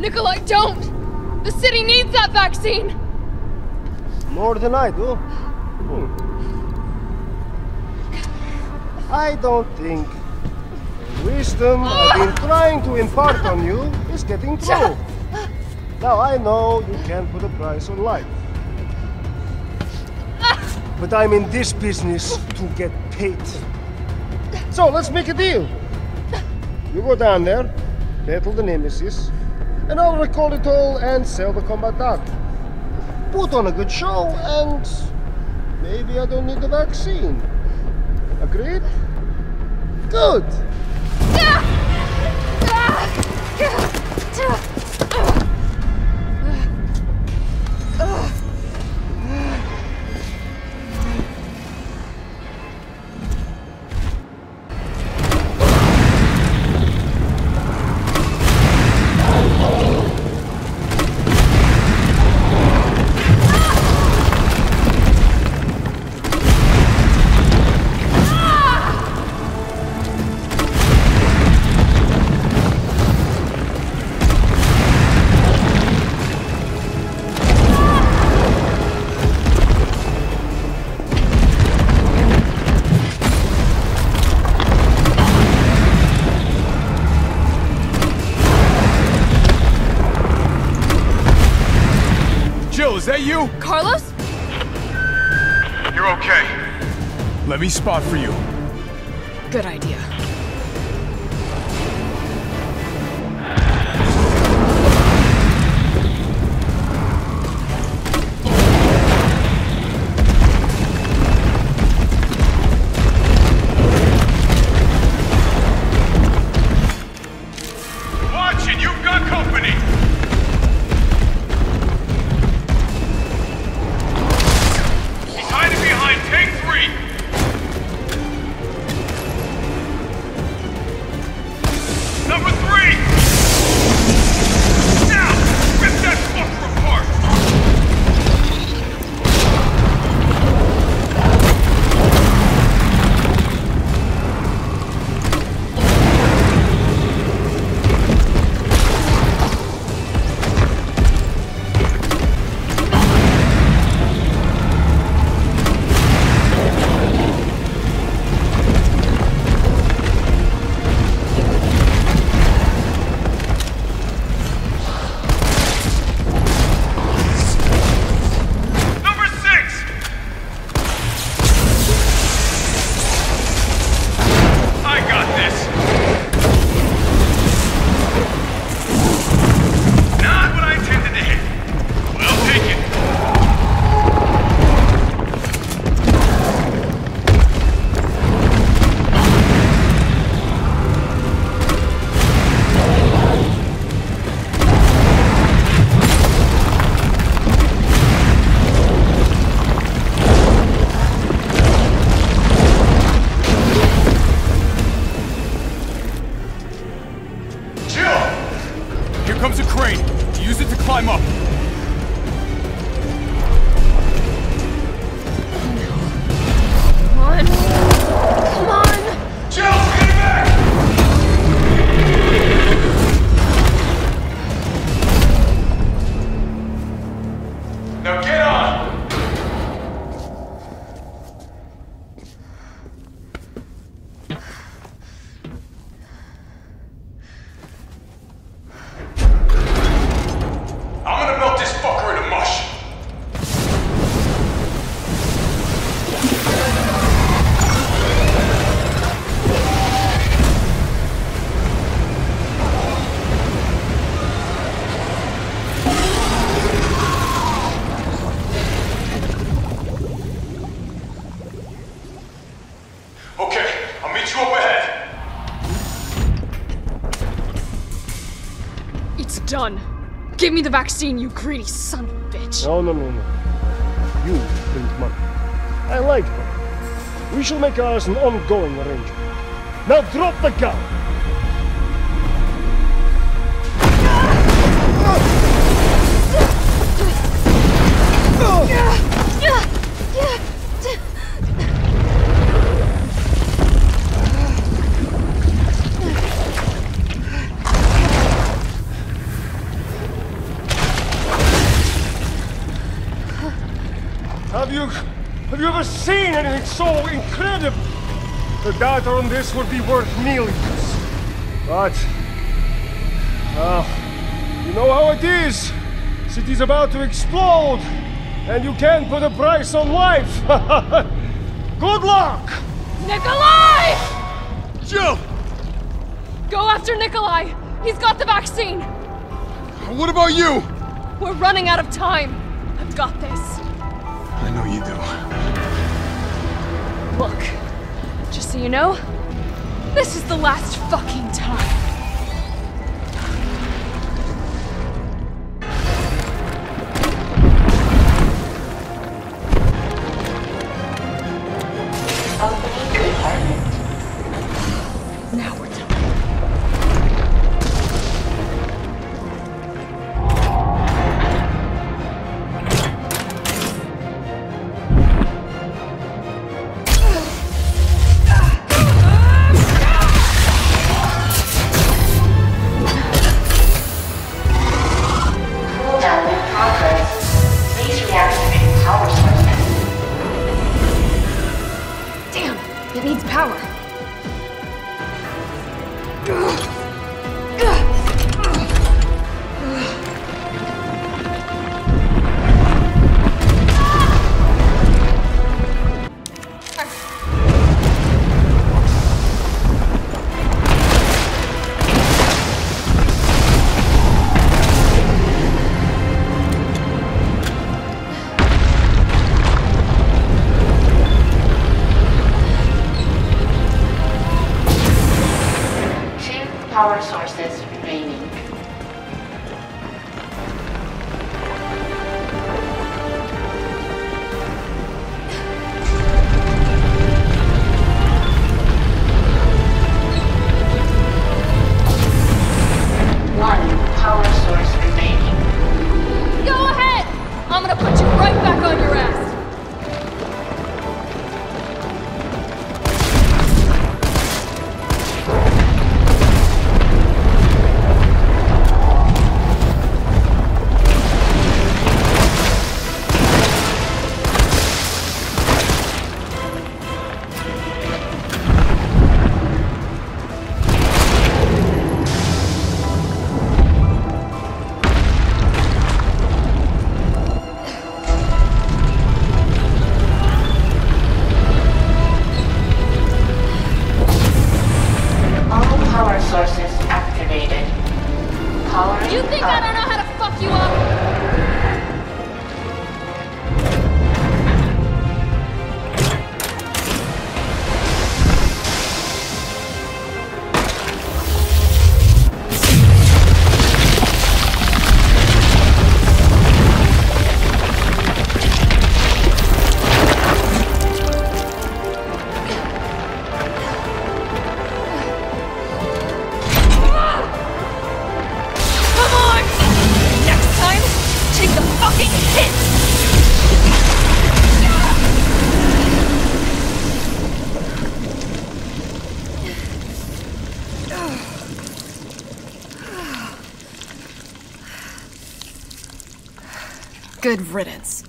Nikolai, don't! The city needs that vaccine! More than I do. I don't think the wisdom I've been trying to impart on you is getting through. Now I know you can't put a price on life. But I'm in this business to get paid. So let's make a deal. You go down there, battle the Nemesis, and I'll recall it all and sell the combat dog. Put on a good show and maybe I don't need the vaccine. Agreed? Good! Is that you? Carlos? You're okay. Let me spot for you. Good idea. Give me the vaccine, you greedy son of a bitch! No. You print money. I like money. We shall make ours an ongoing arrangement. Now drop the gun! so incredible! The data on this would be worth millions. But... well, you know how it is. City's about to explode, and you can't put a price on life. Good luck! Nikolai! Jill! Go after Nikolai. He's got the vaccine. What about you? We're running out of time. I've got this. I know you do. Look, just so you know, this is the last fucking time. Good riddance.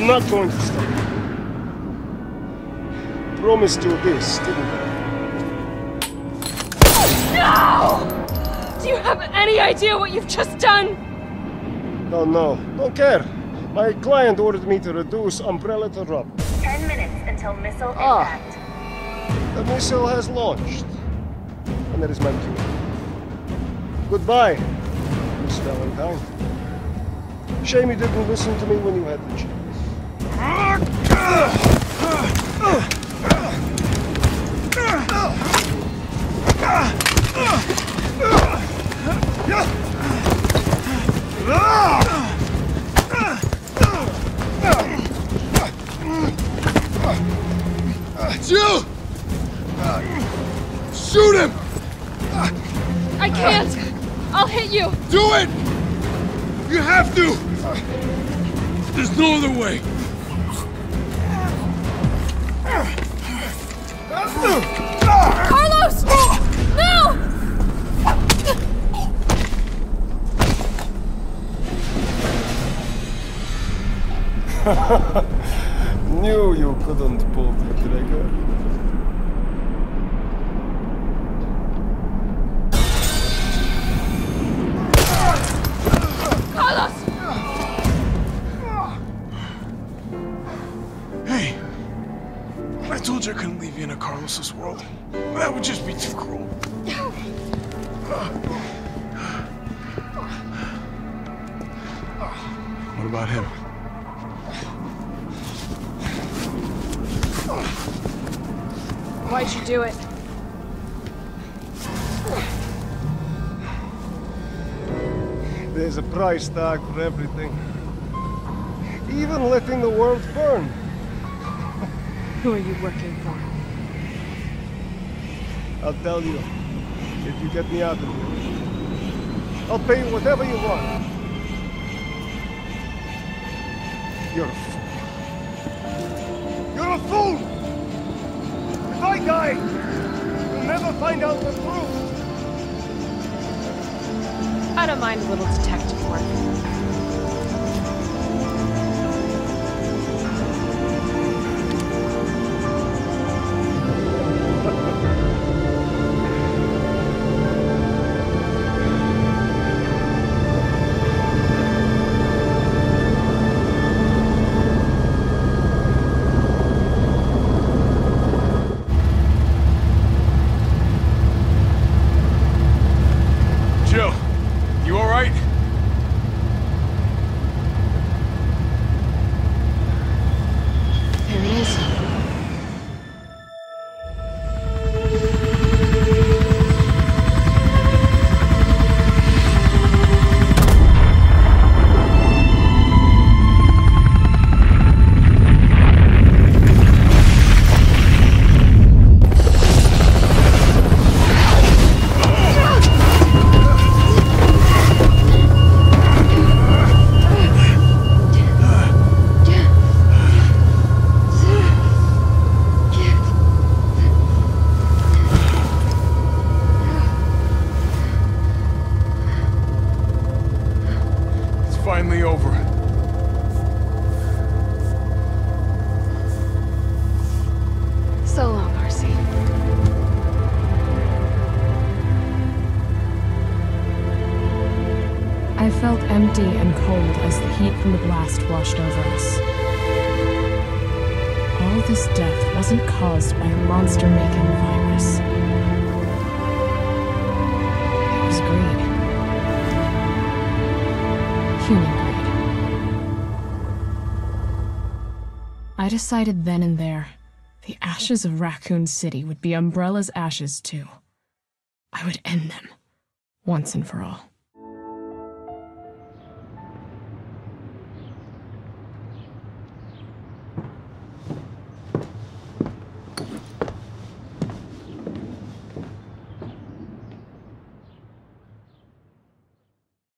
Not going to stop. promised you this, didn't I? No! Do you have any idea what you've just done? No. Don't care. My client ordered me to reduce Umbrella to rubble. 10 minutes until missile impact. The missile has launched. And that is my cue. Goodbye, Miss Valentine. Shame you didn't listen to me when you had the chance. Jill! Shoot him! I can't! I'll hit you! Do it! You have to! There's no other way! Carlos! No! Knew you couldn't pull the trigger. I couldn't leave you in a Carlos's world. That would just be too cruel. What about him? Why'd you do it? There's a price tag for everything. Even letting the world burn. Who are you working for? I'll tell you, if you get me out of here. I'll pay you whatever you want. You're a fool. You're a fool! If I die, you'll never find out the truth. I don't mind a little detective work. Empty and cold as the heat from the blast washed over us. All this death wasn't caused by a monster-making virus. It was greed. Human greed. I decided then and there, the ashes of Raccoon City would be Umbrella's ashes too. I would end them, once and for all.